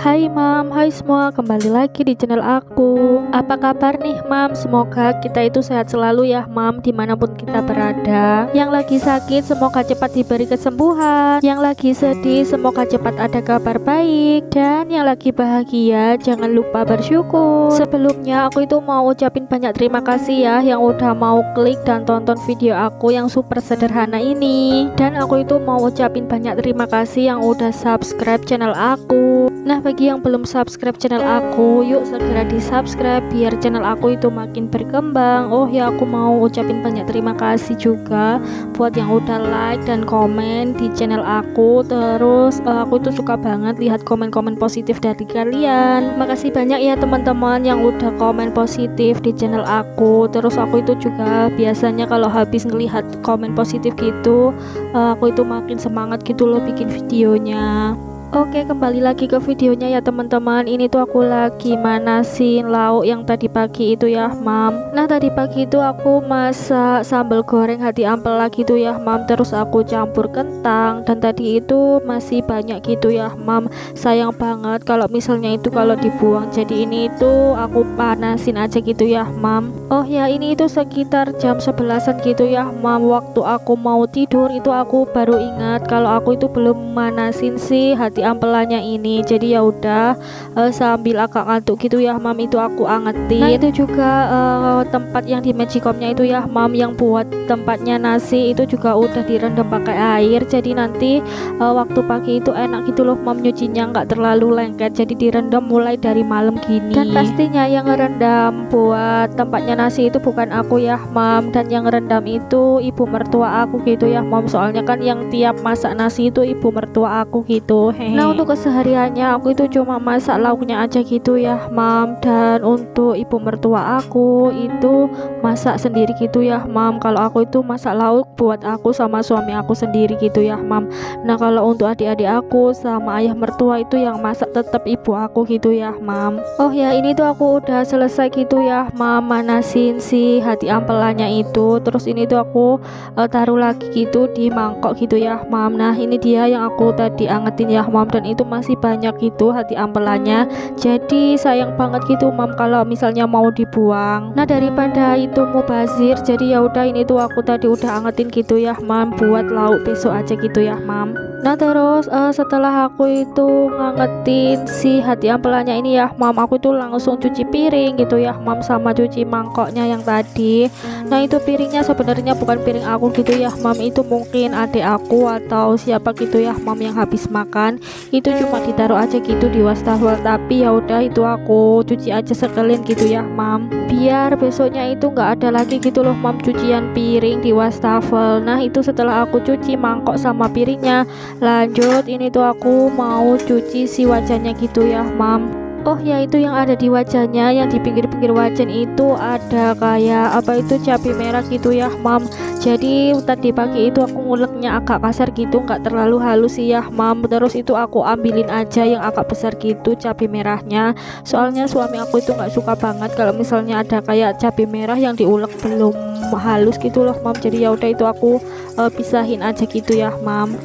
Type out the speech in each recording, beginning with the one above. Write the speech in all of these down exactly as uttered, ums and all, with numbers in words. Hai Mam, hai semua, kembali lagi di channel aku. Apa kabar nih Mam? Semoga kita itu sehat selalu ya Mam, dimanapun kita berada. Yang lagi sakit semoga cepat diberi kesembuhan, yang lagi sedih semoga cepat ada kabar baik, dan yang lagi bahagia jangan lupa bersyukur. Sebelumnya aku itu mau ucapin banyak terima kasih ya yang udah mau klik dan tonton video aku yang super sederhana ini. Dan aku itu mau ucapin banyak terima kasih yang udah subscribe channel aku. Nah, bagi yang belum subscribe channel aku, yuk segera di subscribe biar channel aku itu makin berkembang. Oh ya, aku mau ucapin banyak terima kasih juga buat yang udah like dan komen di channel aku. Terus uh, aku itu suka banget lihat komen-komen positif dari kalian. Makasih banyak ya teman-teman yang udah komen positif di channel aku. Terus aku itu juga biasanya kalau habis ngelihat komen positif gitu, uh, aku itu makin semangat gitu loh bikin videonya. Oke, kembali lagi ke videonya ya teman-teman. Ini tuh aku lagi manasin lauk yang tadi pagi itu ya Mam. Nah, tadi pagi itu aku masak sambal goreng hati ampel lagi tuh ya Mam. Terus aku campur kentang, dan tadi itu masih banyak gitu ya Mam. Sayang banget kalau misalnya itu kalau dibuang. Jadi ini itu aku panasin aja gitu ya Mam. Oh ya, ini itu sekitar jam sebelasan gitu ya Mam. Waktu aku mau tidur itu aku baru ingat kalau aku itu belum manasin si hati ampelannya ini. Jadi ya udah uh, sambil agak ngantuk gitu ya Mam, itu aku angetin. Nah, itu juga uh, tempat yang di magicomnya itu ya Mam, yang buat tempatnya nasi itu juga udah direndam pakai air. Jadi nanti uh, waktu pagi itu enak gitu loh Mam, nyucinya nggak terlalu lengket. Jadi direndam mulai dari malam gini. Dan pastinya yang ngerendam buat tempatnya nasi itu bukan aku ya Mam, dan yang ngerendam itu ibu mertua aku gitu ya Mam. Soalnya kan yang tiap masak nasi itu ibu mertua aku gitu. Nah, untuk kesehariannya aku itu cuma masak lauknya aja gitu ya Mam, dan untuk ibu mertua aku itu masak sendiri gitu ya Mam. Kalau aku itu masak lauk buat aku sama suami aku sendiri gitu ya Mam. Nah, kalau untuk adik-adik aku sama ayah mertua itu yang masak tetap ibu aku gitu ya Mam. Oh ya, ini tuh aku udah selesai gitu ya Mam manasin si hati ampelannya itu. Terus ini tuh aku uh, taruh lagi gitu di mangkok gitu ya Mam. Nah, ini dia yang aku tadi angetin ya Mam, dan itu masih banyak gitu hati ampelannya. Jadi sayang banget gitu Mam kalau misalnya mau dibuang. Nah, daripada itu mubazir, jadi ya udah ini tuh aku tadi udah angetin gitu ya Mam buat lauk besok aja gitu ya Mam. Nah, terus uh, setelah aku itu ngangetin si hati ampelannya ini ya Mam, aku itu langsung cuci piring gitu ya Mam, sama cuci mangkoknya yang tadi. Nah, itu piringnya sebenarnya bukan piring aku gitu ya Mam, itu mungkin adik aku atau siapa gitu ya Mam yang habis makan. Itu cuma ditaruh aja gitu di wastafel, tapi ya udah itu aku cuci aja sekalian gitu ya Mam, biar besoknya itu nggak ada lagi gitu loh Mam cucian piring di wastafel. Nah, itu setelah aku cuci mangkok sama piringnya, lanjut ini tuh aku mau cuci si wajannya gitu ya Mam. Oh ya, itu yang ada di wajannya, yang di pinggir-pinggir wajan itu ada kayak apa itu cabai merah gitu ya Mam. Jadi tadi pagi itu aku nguleknya agak kasar gitu, nggak terlalu halus sih ya Mam. Terus itu aku ambilin aja yang agak besar gitu cabai merahnya. Soalnya suami aku itu nggak suka banget kalau misalnya ada kayak cabai merah yang diulek belum halus gitu loh Mam. Jadi ya udah itu aku uh, pisahin aja gitu ya Mam.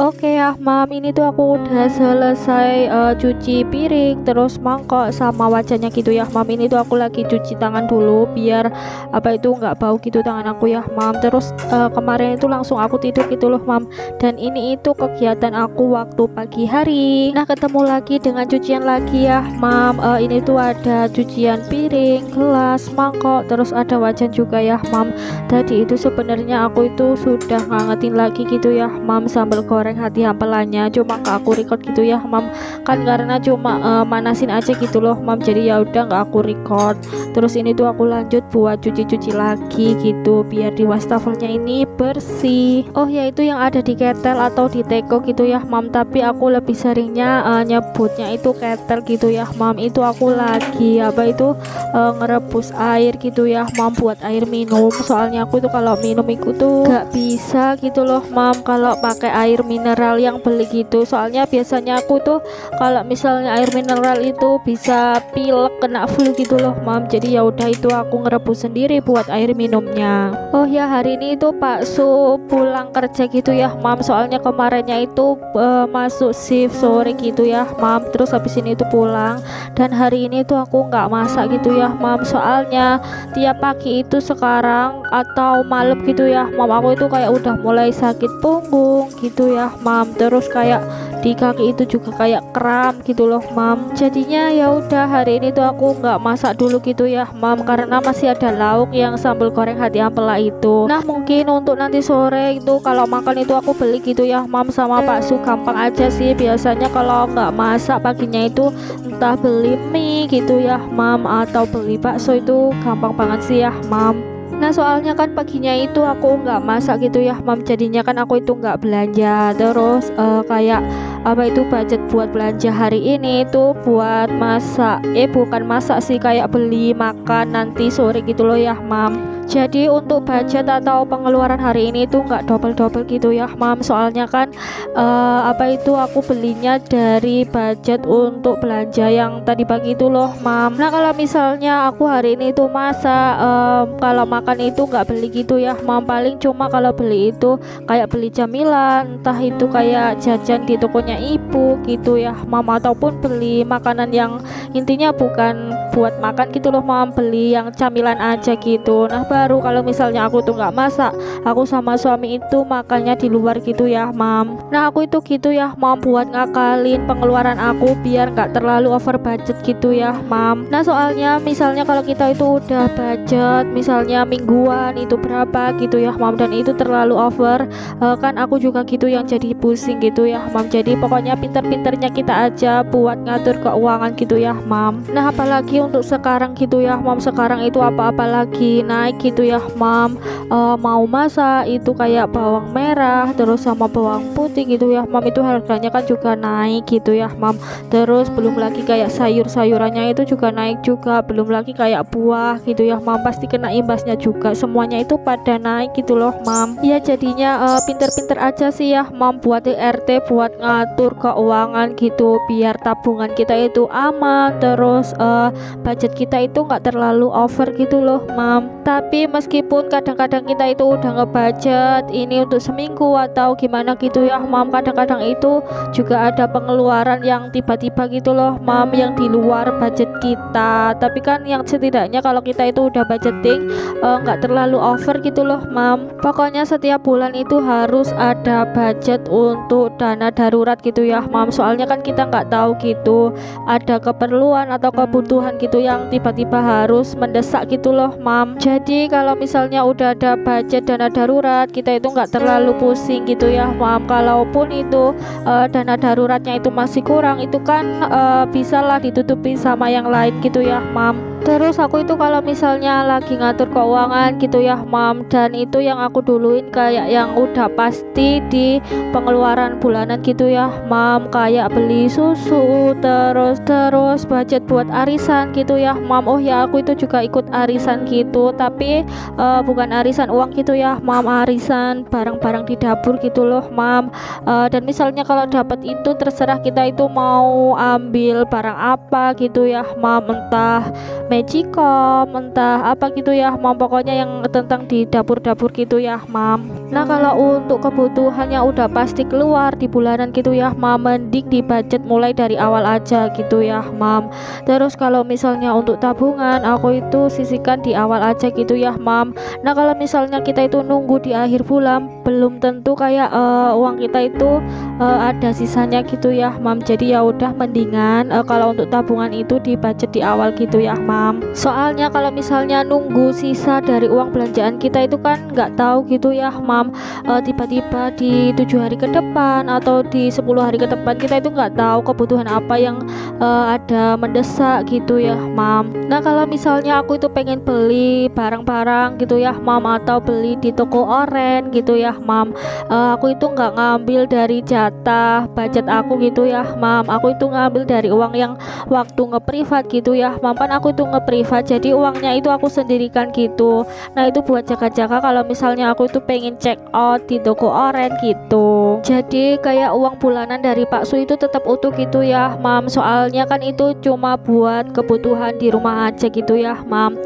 Oke ya Mam, ini tuh aku udah selesai uh, cuci piring, terus mangkok sama wajannya gitu ya Mam. Ini tuh aku lagi cuci tangan dulu biar apa itu nggak bau gitu tangan aku ya Mam. Terus uh, kemarin itu langsung aku tidur gitu loh Mam. Dan ini itu kegiatan aku waktu pagi hari. Nah, ketemu lagi dengan cucian lagi ya Mam. uh, Ini tuh ada cucian piring, gelas, mangkok, terus ada wajan juga ya Mam. Tadi itu sebenarnya aku itu sudah ngangetin lagi gitu ya Mam sambal goreng goreng hati ampelannya, cuma gak aku record gitu ya Mam, kan karena cuma uh, manasin aja gitu loh Mam. Jadi ya udah nggak aku record. Terus ini tuh aku lanjut buat cuci-cuci lagi gitu biar di wastafelnya ini bersih. Oh ya, itu yang ada di ketel atau di teko gitu ya Mam, tapi aku lebih seringnya uh, nyebutnya itu ketel gitu ya Mam. Itu aku lagi apa itu uh, ngerebus air gitu ya Mam buat air minum. Soalnya aku tuh kalau minum itu tuh gak bisa gitu loh Mam kalau pakai air minum mineral yang beli gitu. Soalnya biasanya aku tuh kalau misalnya air mineral itu bisa pilek, kena flu gitu loh Mam. Jadi ya udah itu aku ngerebus sendiri buat air minumnya. Oh ya, hari ini itu Pak Su pulang kerja gitu ya Mam. Soalnya kemarinnya itu uh, masuk shift sore gitu ya Mam. Terus habis ini itu pulang, dan hari ini tuh aku nggak masak gitu ya Mam. Soalnya tiap pagi itu sekarang atau malam gitu ya Mam, aku itu kayak udah mulai sakit punggung gitu ya Mam. Terus kayak di kaki itu juga kayak kram gitu loh Mam. Jadinya ya udah hari ini tuh aku nggak masak dulu gitu ya Mam, karena masih ada lauk yang sambal goreng hati ampela itu. Nah mungkin untuk nanti sore itu kalau makan itu aku beli gitu ya Mam sama Pak Su. Gampang aja sih, biasanya kalau nggak masak paginya itu entah beli mie gitu ya Mam atau beli bakso, itu gampang banget sih ya Mam. Nah soalnya kan paginya itu aku nggak masak gitu ya Mam, jadinya kan aku itu nggak belanja. Terus uh, kayak apa itu budget buat belanja hari ini itu buat masak, eh bukan masak sih, kayak beli makan nanti sore gitu loh ya Mam. Jadi untuk budget atau pengeluaran hari ini itu nggak double-double gitu ya Mam. Soalnya kan uh, apa itu aku belinya dari budget untuk belanja yang tadi pagi itu loh Mam. Nah kalau misalnya aku hari ini itu masak, uh, kalau makan itu nggak beli gitu ya Mam. Paling cuma kalau beli itu kayak beli camilan, entah itu kayak jajan di tokonya ibu gitu ya Mam, ataupun beli makanan yang intinya bukan buat makan gitu loh Mam, beli yang camilan aja gitu. Nah baru kalau misalnya aku tuh nggak masak, aku sama suami itu makannya di luar gitu ya Mam. Nah aku itu gitu ya Mam, buat ngakalin pengeluaran aku biar nggak terlalu over budget gitu ya Mam. Nah soalnya misalnya kalau kita itu udah budget misalnya mingguan itu berapa gitu ya Mam, dan itu terlalu over, uh, kan aku juga gitu yang jadi pusing gitu ya Mam. Jadi pokoknya pinter-pinternya kita aja buat ngatur keuangan gitu ya Mam. Nah apalagi untuk sekarang gitu ya Mam, sekarang itu apa-apa lagi naik gitu ya Mam. E, mau masak itu kayak bawang merah terus sama bawang putih gitu ya Mam, itu harganya kan juga naik gitu ya Mam. Terus belum lagi kayak sayur-sayurannya itu juga naik juga, belum lagi kayak buah gitu ya Mam, pasti kena imbasnya juga, semuanya itu pada naik gitu loh Mam. Ya jadinya e, pinter-pinter aja sih ya Mam buat R T, buat ngatur keuangan gitu biar tabungan kita itu aman, terus e, budget kita itu nggak terlalu over gitu loh Mam. Tapi meskipun kadang-kadang kita itu udah ngebudget ini untuk seminggu atau gimana gitu ya Mam, kadang-kadang itu juga ada pengeluaran yang tiba-tiba gitu loh Mam, yang di luar budget kita. Tapi kan yang setidaknya kalau kita itu udah budgeting nggak uh, terlalu over gitu loh Mam. Pokoknya setiap bulan itu harus ada budget untuk dana darurat gitu ya Mam. Soalnya kan kita nggak tahu gitu ada keperluan atau kebutuhan gitu yang tiba-tiba harus mendesak gitu loh Mam. Jadi kalau misalnya udah ada budget dana darurat, kita itu nggak terlalu pusing gitu ya Mam. Kalaupun itu uh, dana daruratnya itu masih kurang, itu kan uh, bisalah ditutupin sama yang lain gitu ya Mam. Terus aku itu kalau misalnya lagi ngatur keuangan gitu ya Mam, dan itu yang aku duluin kayak yang udah pasti di pengeluaran bulanan gitu ya Mam, kayak beli susu, terus terus budget buat arisan gitu ya Mam. Oh ya, aku itu juga ikut arisan gitu, tapi uh, bukan arisan uang gitu ya Mam, arisan barang-barang di dapur gitu loh Mam. Uh, dan misalnya kalau dapat itu terserah kita itu mau ambil barang apa gitu ya Mam, entah magicom, mentah apa gitu ya Mam, pokoknya yang tentang di dapur-dapur gitu ya Mam. Nah kalau untuk kebutuhannya udah pasti keluar di bulanan gitu ya Mam, mending di budget mulai dari awal aja gitu ya Mam. Terus kalau misalnya untuk tabungan, aku itu sisihkan di awal aja gitu ya Mam. Nah kalau misalnya kita itu nunggu di akhir bulan, belum tentu kayak uh, uang kita itu uh, ada sisanya gitu ya Mam. Jadi ya udah mendingan uh, kalau untuk tabungan itu di budget di awal gitu ya Mam. Soalnya kalau misalnya nunggu sisa dari uang belanjaan kita itu kan nggak tahu gitu ya Mam, e, tiba-tiba di tujuh hari ke depan atau di sepuluh hari ke depan kita itu nggak tahu kebutuhan apa yang e, uh, ada mendesak gitu ya Mam. Nah kalau misalnya aku itu pengen beli barang-barang gitu ya Mam, atau beli di toko oren gitu ya Mam, uh, aku itu nggak ngambil dari jatah budget aku gitu ya Mam, aku itu ngambil dari uang yang waktu ngeprivat gitu ya Mam, kan aku itu ngeprivat jadi uangnya itu aku sendirikan gitu. Nah itu buat jaga-jaga kalau misalnya aku itu pengen check out di toko oren gitu. Jadi kayak uang bulanan dari Pak Su itu tetap utuh gitu ya Mam, soalnya kan itu cuma buat kebutuhan di rumah aja gitu ya Mam.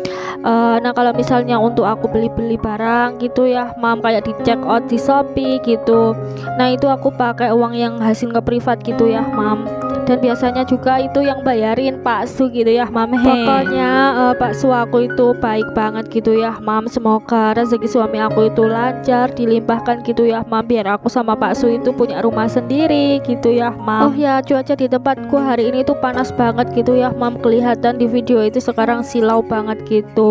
Uh, nah kalau misalnya untuk aku beli-beli barang gitu ya Mam, kayak di check out di Shopee gitu, nah itu aku pakai uang yang hasil ke privat gitu ya Mam, dan biasanya juga itu yang bayarin Pak Su gitu ya Mam. Hey. Pokoknya uh, Pak Su aku itu baik banget gitu ya Mam, semoga rezeki suami aku itu lancar dilimpahkan gitu ya Mam, biar aku sama Pak Su itu punya rumah sendiri gitu ya Mam. Oh ya, cuaca di tempatku hari ini tuh panas banget gitu ya Mam, kelihatan di video itu sekarang silau banget gitu.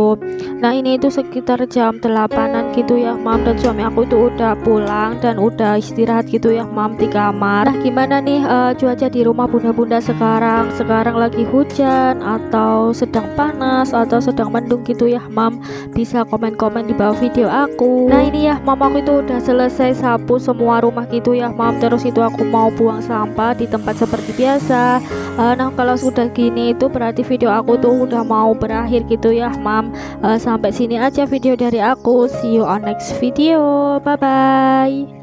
Nah ini itu sekitar jam delapanan gitu ya Mam, dan suami aku itu udah pulang dan udah istirahat gitu ya Mam di kamar. Nah gimana nih uh, cuaca di rumah bunda-bunda sekarang? Sekarang lagi hujan atau sedang panas atau sedang mendung gitu ya Mam, bisa komen-komen di bawah video aku. Nah ini ya Mam, aku itu udah selesai sapu semua rumah gitu ya Mam, terus itu aku mau buang sampah di tempat seperti biasa. Uh, nah kalau sudah gini itu berarti video aku tuh udah mau berakhir gitu ya Mam. Uh, sampai sini aja video dari aku, see you on next video, bye bye.